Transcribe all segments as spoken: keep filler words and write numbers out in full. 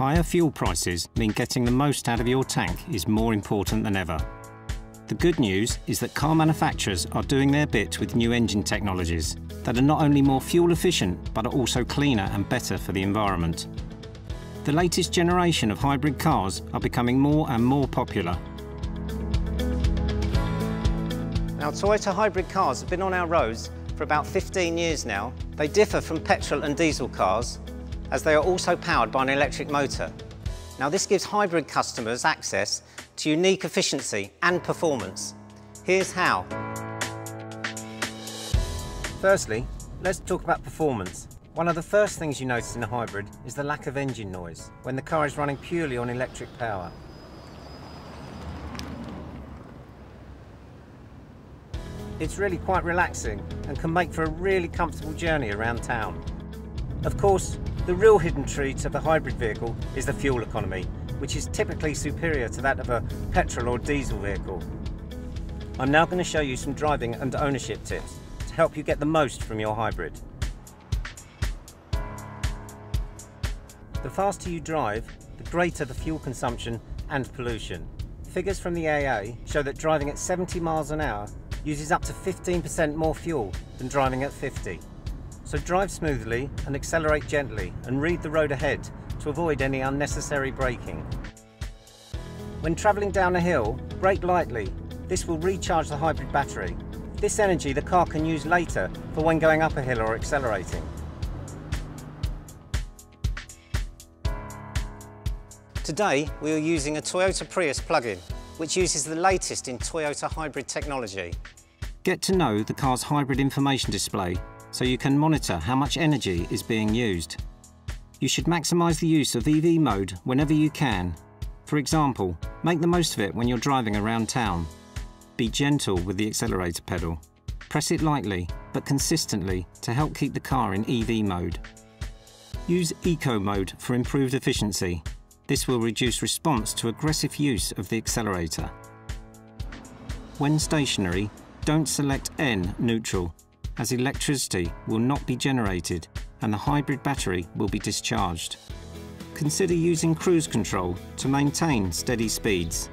Higher fuel prices mean getting the most out of your tank is more important than ever. The good news is that car manufacturers are doing their bit with new engine technologies that are not only more fuel efficient but are also cleaner and better for the environment. The latest generation of hybrid cars are becoming more and more popular. Now, Toyota hybrid cars have been on our roads for about fifteen years now. They differ from petrol and diesel cars as they are also powered by an electric motor. Now, this gives hybrid customers access to unique efficiency and performance. Here's how. Firstly, let's talk about performance. One of the first things you notice in a hybrid is the lack of engine noise when the car is running purely on electric power. It's really quite relaxing and can make for a really comfortable journey around town. Of course, the real hidden treat of a hybrid vehicle is the fuel economy, which is typically superior to that of a petrol or diesel vehicle. I'm now going to show you some driving and ownership tips to help you get the most from your hybrid. The faster you drive, the greater the fuel consumption and pollution. Figures from the A A show that driving at seventy miles an hour uses up to fifteen percent more fuel than driving at fifty. So drive smoothly and accelerate gently and read the road ahead to avoid any unnecessary braking. When travelling down a hill, brake lightly. This will recharge the hybrid battery. This energy the car can use later for when going up a hill or accelerating. Today we are using a Toyota Prius plug-in, which uses the latest in Toyota hybrid technology. Get to know the car's hybrid information display so you can monitor how much energy is being used. You should maximise the use of E V mode whenever you can. For example, make the most of it when you're driving around town. Be gentle with the accelerator pedal. Press it lightly but consistently to help keep the car in E V mode. Use Eco mode for improved efficiency. This will reduce response to aggressive use of the accelerator. When stationary, don't select N neutral, as electricity will not be generated and the hybrid battery will be discharged. Consider using cruise control to maintain steady speeds.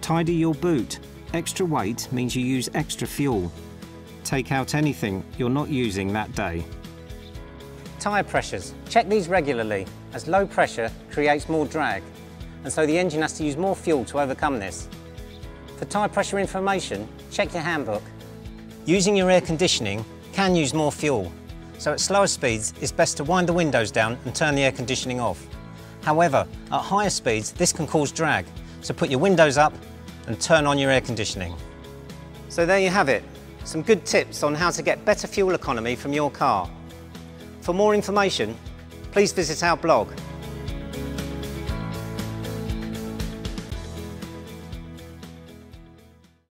Tidy your boot. Extra weight means you use extra fuel. Take out anything you're not using that day. Tyre pressures. Check these regularly, as low pressure creates more drag, and so the engine has to use more fuel to overcome this. For tyre pressure information, check your handbook. Using your air conditioning can use more fuel, so at slower speeds it's best to wind the windows down and turn the air conditioning off. However, at higher speeds this can cause drag, so put your windows up and turn on your air conditioning. So there you have it, some good tips on how to get better fuel economy from your car. For more information, please visit our blog.